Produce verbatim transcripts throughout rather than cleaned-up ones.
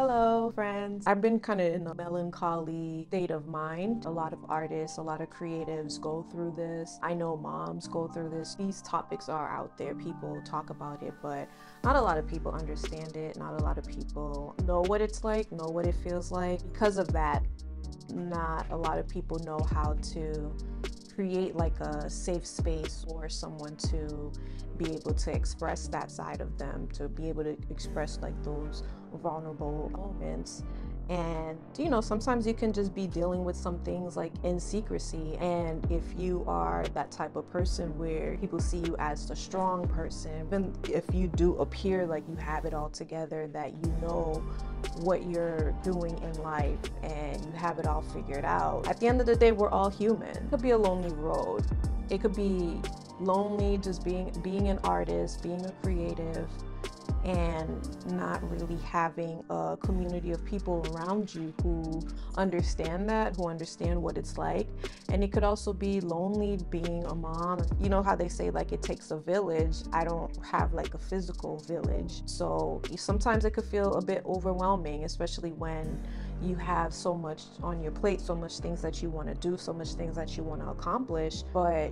Hello friends. I've been kind of in a melancholy state of mind. A lot of artists, a lot of creatives go through this. I know moms go through this. These topics are out there. People talk about it, but not a lot of people understand it. Not a lot of people know what it's like, know what it feels like. Because of that, not a lot of people know how to create like a safe space for someone to be able to express that side of them, to be able to express like those vulnerable moments. And you know, sometimes you can just be dealing with some things like in secrecy, and if you are that type of person where people see you as the strong person, even if you do appear like you have it all together, that you know what you're doing in life and you have it all figured out, at the end of the day, we're all human. It could be a lonely road. It could be lonely just being being an artist, being a creative, and not really having a community of people around you who understand that, who understand what it's like. And it could also be lonely being a mom. You know how they say like it takes a village? I don't have like a physical village, so sometimes it could feel a bit overwhelming, especially when you have so much on your plate, so much things that you want to do, so much things that you want to accomplish, but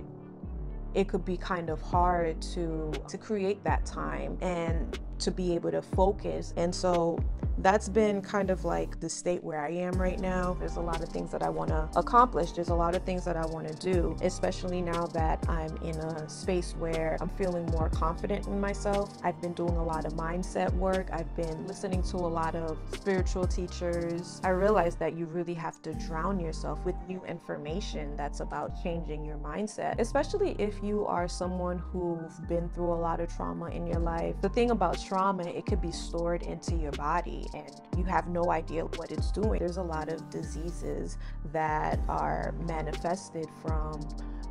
it could be kind of hard to to create that time and to be able to focus. And so that's been kind of like the state where I am right now. There's a lot of things that I want to accomplish. There's a lot of things that I want to do, especially now that I'm in a space where I'm feeling more confident in myself. I've been doing a lot of mindset work. I've been listening to a lot of spiritual teachers. I realized that you really have to drown yourself with new information that's about changing your mindset, especially if you are someone who's been through a lot of trauma in your life. The thing about trauma, it could be stored into your body and you have no idea what it's doing. There's a lot of diseases that are manifested from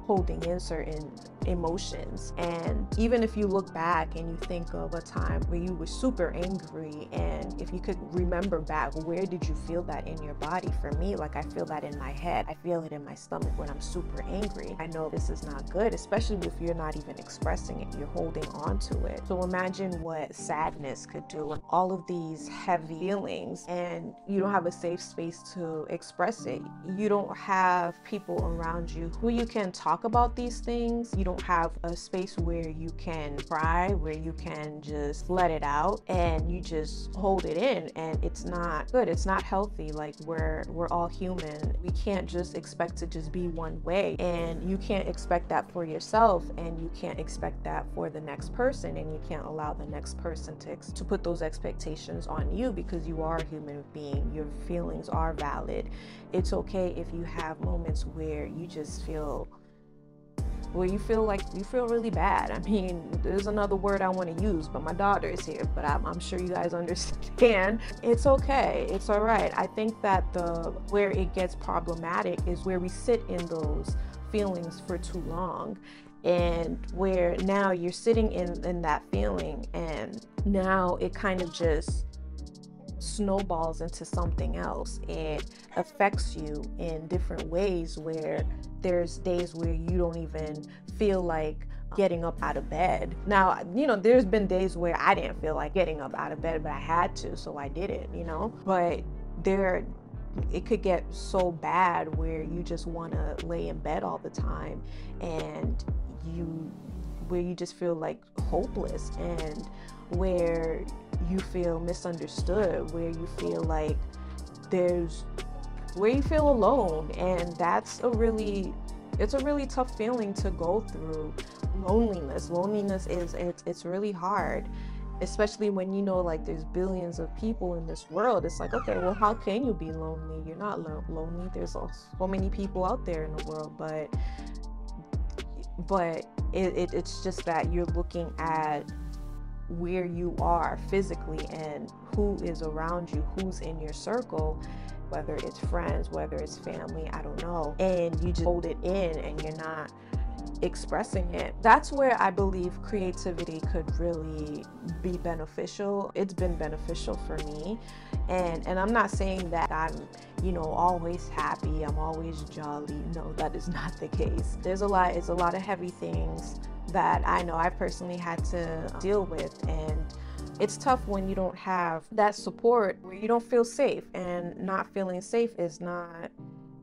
holding in certain emotions. And even if you look back and you think of a time where you were super angry, and if you could remember back, where did you feel that in your body? For me, like I feel that in my head. I feel it in my stomach when I'm super angry. I know this is not good, especially if you're not even expressing it, you're holding on to it. So imagine what sadness could do, and all of these heavy feelings, and you don't have a safe space to express it. You don't have people around you who you can talk about these things. You don't have a space where you can cry, where you can just let it out, and you just hold it in, and it's not good. It's not healthy. Like we're we're all human. We can't just expect to just be one way, and you can't expect that for yourself, and you can't expect that for the next person, and you can't allow the next person to to put those expectations on you, because you are a human being. Your feelings are valid. It's okay if you have moments where you just feel where you feel like you feel really bad. I mean, there's another word I want to use, but my daughter is here, but I'm, I'm sure you guys understand. It's okay. It's all right. I think that the where it gets problematic is where we sit in those feelings for too long, and where now you're sitting in, in that feeling, and now it kind of just snowballs into something else. It affects you in different ways, where there's days where you don't even feel like getting up out of bed. Now, you know, there's been days where I didn't feel like getting up out of bed, but I had to, so I did it, you know. But there it could get so bad where you just want to lay in bed all the time, and you where you just feel like hopeless, and where you feel misunderstood, where you feel like there's where you feel alone. And that's a really it's a really tough feeling to go through. Loneliness loneliness is it's, it's really hard, especially when you know like there's billions of people in this world. It's like, okay, well, how can you be lonely? You're not lo- lonely. There's so many people out there in the world, but but it, it, it's just that you're looking at where you are physically and who is around you, who's in your circle, whether it's friends, whether it's family, I don't know, and you just hold it in and you're not expressing it. That's where I believe creativity could really be beneficial. It's been beneficial for me, and and I'm not saying that I'm, you know, always happy, I'm always jolly. No, that is not the case. There's a lot it's a lot of heavy things that I know I personally had to deal with, and It's tough when you don't have that support, where you don't feel safe, and not feeling safe is not,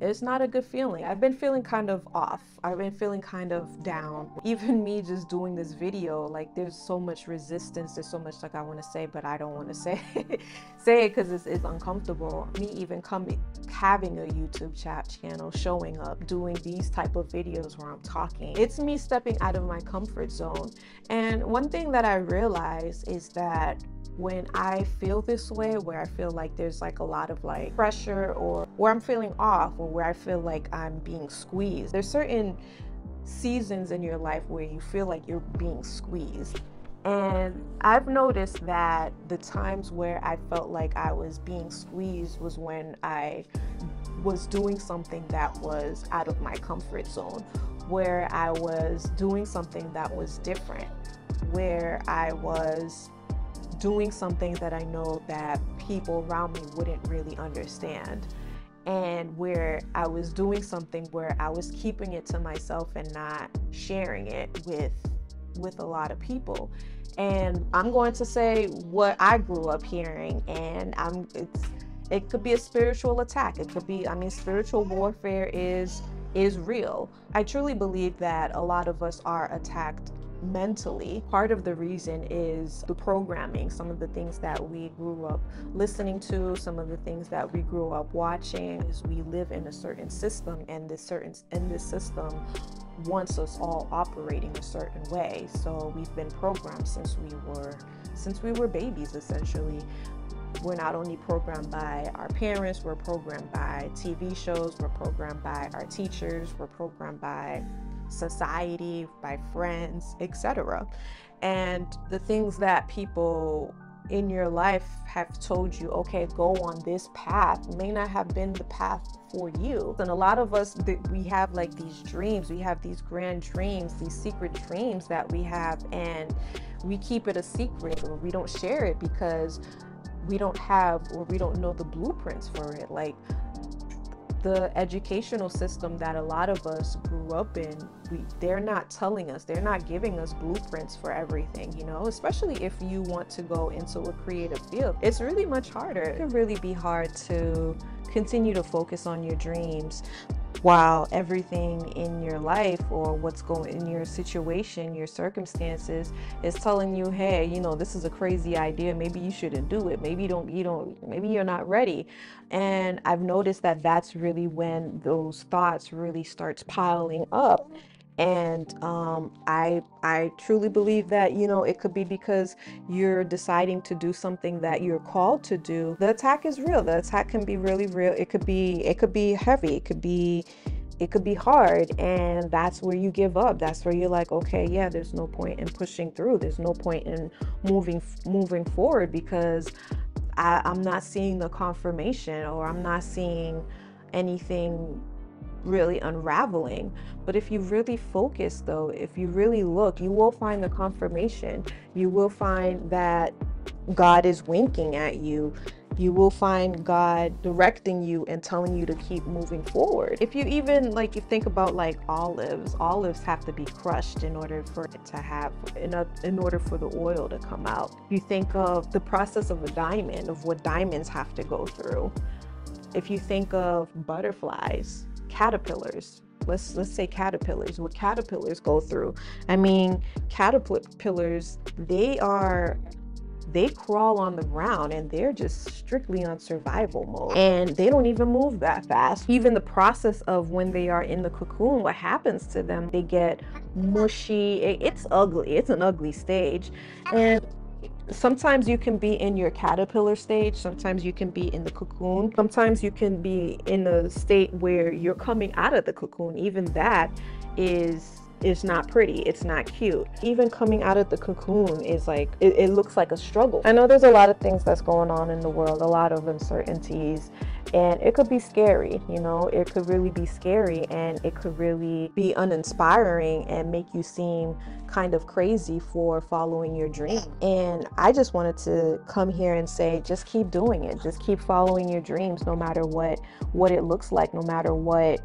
it's not a good feeling. I've been feeling kind of off. I've been feeling kind of down. Even me just doing this video, like there's so much resistance. There's so much like I want to say, but I don't want to say say it because it's, it's uncomfortable. Me even coming, having a YouTube chat channel, showing up, doing these type of videos where I'm talking. It's me stepping out of my comfort zone. And one thing that I realized is that when I feel this way, where I feel like there's like a lot of like pressure, or where I'm feeling off, or where I feel like I'm being squeezed, there's certain seasons in your life where you feel like you're being squeezed. And I've noticed that the times where I felt like I was being squeezed was when I was doing something that was out of my comfort zone, where I was doing something that was different, where I was doing something that I know that people around me wouldn't really understand, and where I was doing something where I was keeping it to myself and not sharing it with with a lot of people. And I'm going to say what I grew up hearing, and I'm it's it could be a spiritual attack. It could be, I mean, spiritual warfare is is real. I truly believe that a lot of us are attacked mentally. Part of the reason is the programming, some of the things that we grew up listening to, some of the things that we grew up watching. Is we live in a certain system, and this certain in this system wants us all operating a certain way. So we've been programmed since we were since we were babies, essentially. We're not only programmed by our parents, we're programmed by T V shows, we're programmed by our teachers, we're programmed by society, by friends, et cetera. And the things that people in your life have told you, okay, go on this path, may not have been the path for you. And a lot of us, we have like these dreams, we have these grand dreams, these secret dreams that we have, and we keep it a secret, or we don't share it because we don't have, or we don't know the blueprints for it. Like the educational system that a lot of us grew up in, we, they're not telling us, they're not giving us blueprints for everything, you know, especially if you want to go into a creative field. It's really much harder. It can really be hard to continue to focus on your dreams while everything in your life, or what's going in your situation, your circumstances, is telling you, hey, you know, this is a crazy idea, maybe you shouldn't do it, maybe you don't you don't maybe you're not ready. And I've noticed that that's really when those thoughts really starts piling up. And um, I, I truly believe that, you know, it could be because you're deciding to do something that you're called to do. The attack is real. The attack can be really real. It could be, it could be heavy. It could be, it could be hard. And that's where you give up. That's where you're like, okay, yeah, there's no point in pushing through. There's no point in moving, moving forward, because I, I'm not seeing the confirmation, or I'm not seeing anything really unraveling. But if you really focus, though, if you really look, you will find the confirmation. You will find that God is winking at you. You will find God directing you and telling you to keep moving forward. If you even like, you think about like olives, olives have to be crushed in order for it to have, in, a, in order for the oil to come out. You think of the process of a diamond, of what diamonds have to go through. If you think of butterflies, caterpillars, let's let's say caterpillars, what caterpillars go through. I mean, caterpillars, they are they crawl on the ground, and they're just strictly on survival mode, and they don't even move that fast. Even the process of when they are in the cocoon, what happens to them, they get mushy. It's ugly. It's an ugly stage. And sometimes you can be in your caterpillar stage, sometimes you can be in the cocoon, sometimes you can be in a state where you're coming out of the cocoon. Even that is is not pretty, it's not cute. Even coming out of the cocoon is like, it, it looks like a struggle. I know there's a lot of things that's going on in the world, a lot of uncertainties, and it could be scary, you know, it could really be scary, and it could really be uninspiring and make you seem kind of crazy for following your dream. And I just wanted to come here and say, just keep doing it, just keep following your dreams, no matter what what it looks like, no matter what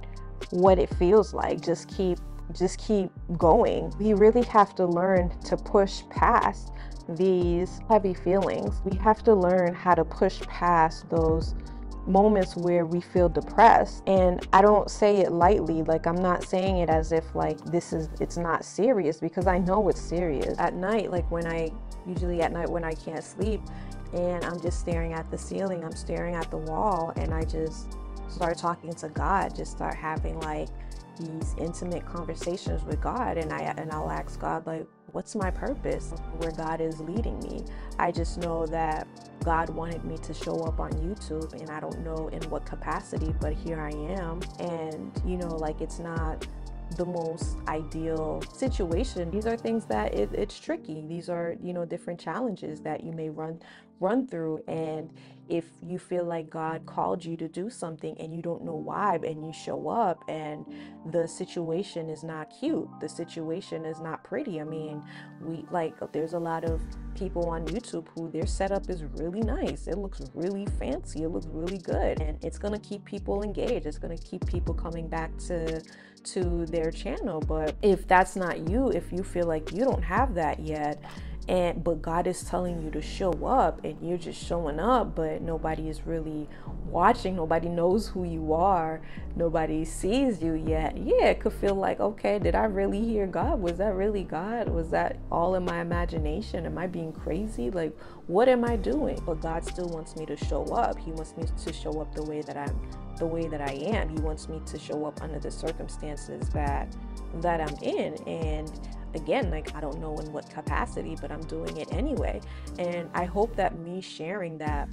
what it feels like. Just keep just keep going. We really have to learn to push past these heavy feelings. We have to learn how to push past those moments where we feel depressed. And I don't say it lightly, like I'm not saying it as if like this is, it's not serious, because I know it's serious. At night, like when I, usually at night when I can't sleep and I'm just staring at the ceiling, I'm staring at the wall, and I just start talking to God, just start having like these intimate conversations with God. And I, and I'll ask God, like, what's my purpose? Where God is leading me? I just know that God wanted me to show up on YouTube, and I don't know in what capacity, but here I am. And you know, like, it's not the most ideal situation. These are things that it, it's tricky. These are, you know, different challenges that you may run run through. And if you feel like God called you to do something and you don't know why, and you show up and the situation is not cute, the situation is not pretty. I mean, we like, there's a lot of people on YouTube who their setup is really nice. It looks really fancy. It looks really good. And it's going to keep people engaged. It's going to keep people coming back to, to their channel. But if that's not you, if you feel like you don't have that yet, And, but God is telling you to show up and you're just showing up, but nobody is really watching. Nobody knows who you are. Nobody sees you yet. Yeah, it could feel like, okay, did I really hear God? Was that really God? Was that all in my imagination? Am I being crazy? Like, what am I doing? But God still wants me to show up. He wants me to show up the way that I'm, the way that I am. He wants me to show up under the circumstances that, that I'm in. And again, like, I don't know in what capacity, but I'm doing it anyway. And I hope that me sharing that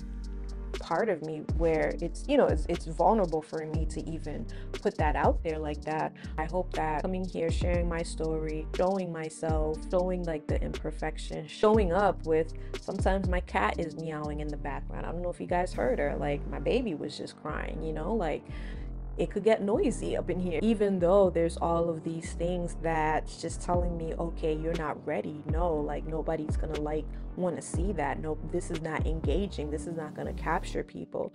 part of me, where it's, you know, it's, it's vulnerable for me to even put that out there like that, I hope that coming here, sharing my story, showing myself, showing like the imperfection, showing up with, sometimes my cat is meowing in the background. I don't know if you guys heard her, like my baby was just crying, you know, like it could get noisy up in here. Even though there's all of these things that's just telling me, okay, you're not ready. No, like nobody's gonna like want to see that. No, this is not engaging. This is not gonna capture people.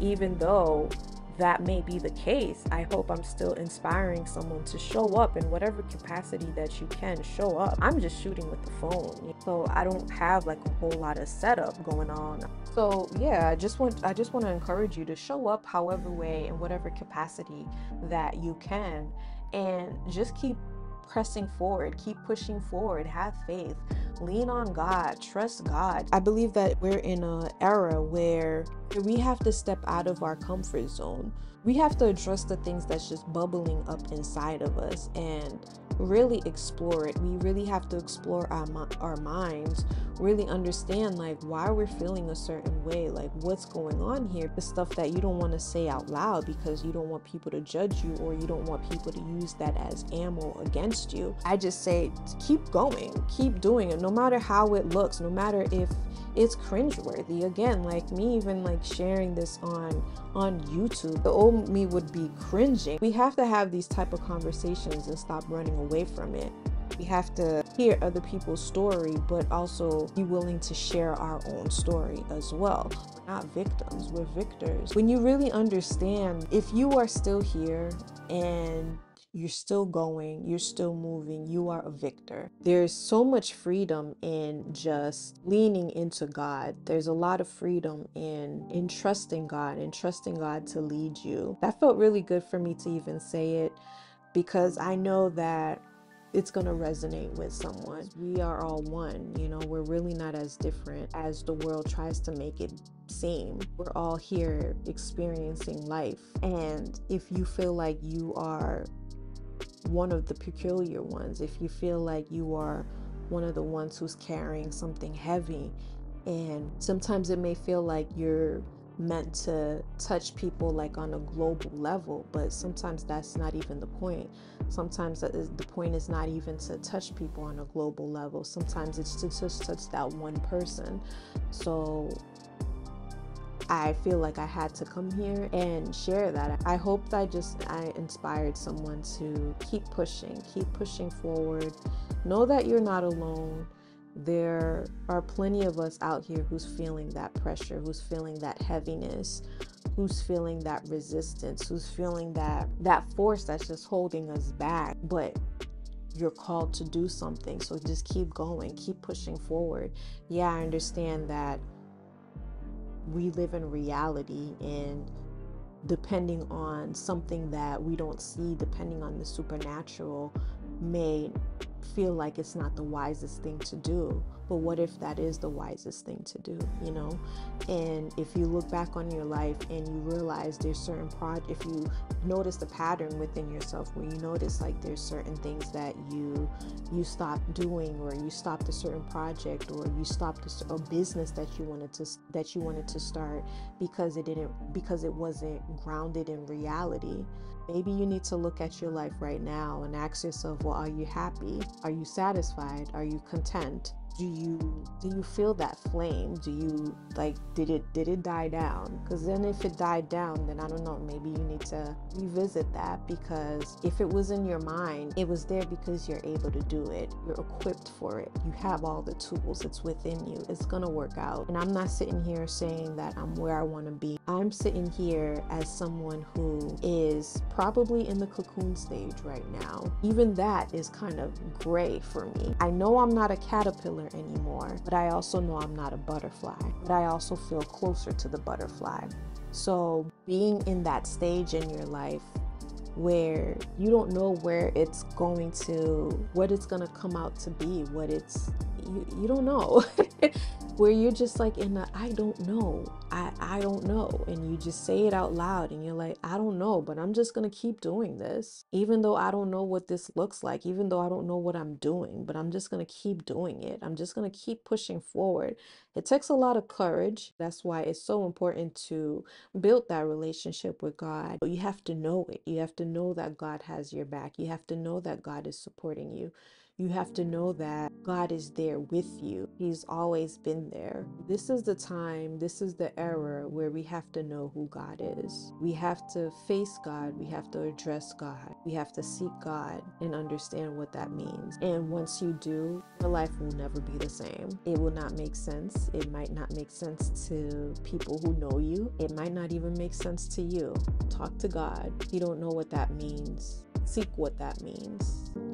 Even though that may be the case, I hope I'm still inspiring someone to show up in whatever capacity that you can show up. I'm just shooting with the phone, so I don't have like a whole lot of setup going on. So yeah, I just want I just want to encourage you to show up however way, in whatever capacity that you can, and just keep pressing forward, keep pushing forward, have faith, lean on God, trust God. I believe that we're in an era where we have to step out of our comfort zone. We have to address the things that's just bubbling up inside of us and really explore it. We really have to explore our, our minds, really understand like why we're feeling a certain way, like what's going on here. The stuff that you don't want to say out loud because you don't want people to judge you, or you don't want people to use that as ammo against you. I just say, keep going, keep doing it, no matter how it looks, no matter if it's cringeworthy. Again, like me even like sharing this on on YouTube, the old me would be cringing. We have to have these type of conversations and stop running away from it. We have to hear other people's story, but also be willing to share our own story as well. We're not victims, we're victors. When you really understand, if you are still here and you're still going, you're still moving, you are a victor. There's so much freedom in just leaning into God. There's a lot of freedom in, in trusting God and trusting God to lead you. That felt really good for me to even say it, because I know that it's going to resonate with someone. We are all one, you know, we're really not as different as the world tries to make it seem. We're all here experiencing life. And if you feel like you are one of the peculiar ones, if you feel like you are one of the ones who's carrying something heavy, and sometimes it may feel like you're meant to touch people like on a global level, but sometimes that's not even the point. Sometimes that is, the point is not even to touch people on a global level. Sometimes it's to just touch that one person. So I feel like I had to come here and share that. I hope that just I inspired someone to keep pushing, keep pushing forward. Know that you're not alone. There are plenty of us out here who's feeling that pressure, who's feeling that heaviness, who's feeling that resistance, who's feeling that that force that's just holding us back. But you're called to do something, so just keep going, keep pushing forward. Yeah, I understand that we live in reality, and depending on something that we don't see, depending on the supernatural, may feel like it's not the wisest thing to do. But what if that is the wisest thing to do, you know? And if you look back on your life and you realize there's certain projects, if you notice the pattern within yourself where you notice like there's certain things that you you stop doing, or you stopped a certain project, or you stopped a, a business that you wanted to that you wanted to start because it didn't because it wasn't grounded in reality. Maybe you need to look at your life right now and ask yourself, well, are you happy? Are you satisfied? Are you content? Do you do you feel that flame? Do you like did it did it die down? Because then if it died down, then I don't know, maybe you need to revisit that, because if it was in your mind, it was there because you're able to do it. You're equipped for it. You have all the tools. It's within you. It's gonna work out. And I'm not sitting here saying that I'm where I want to be. I'm sitting here as someone who is probably in the cocoon stage right now. Even that is kind of gray for me. I know I'm not a caterpillar anymore, but I also know I'm not a butterfly, but I also feel closer to the butterfly. So being in that stage in your life where you don't know where it's going to, what it's going to come out to be, what it's, you, you don't know, where you're just like in the, I don't know, I, I don't know. And you just say it out loud and you're like, I don't know, but I'm just going to keep doing this. Even though I don't know what this looks like, even though I don't know what I'm doing, but I'm just going to keep doing it. I'm just going to keep pushing forward. It takes a lot of courage. That's why it's so important to build that relationship with God. But you have to know it. You have to know that God has your back. You have to know that God is supporting you. You have to know that God is there with you. He's always been there. This is the time, this is the era where we have to know who God is. We have to face God. We have to address God. We have to seek God and understand what that means. And once you do, your life will never be the same. It will not make sense. It might not make sense to people who know you. It might not even make sense to you. Talk to God. If you don't know what that means, seek what that means.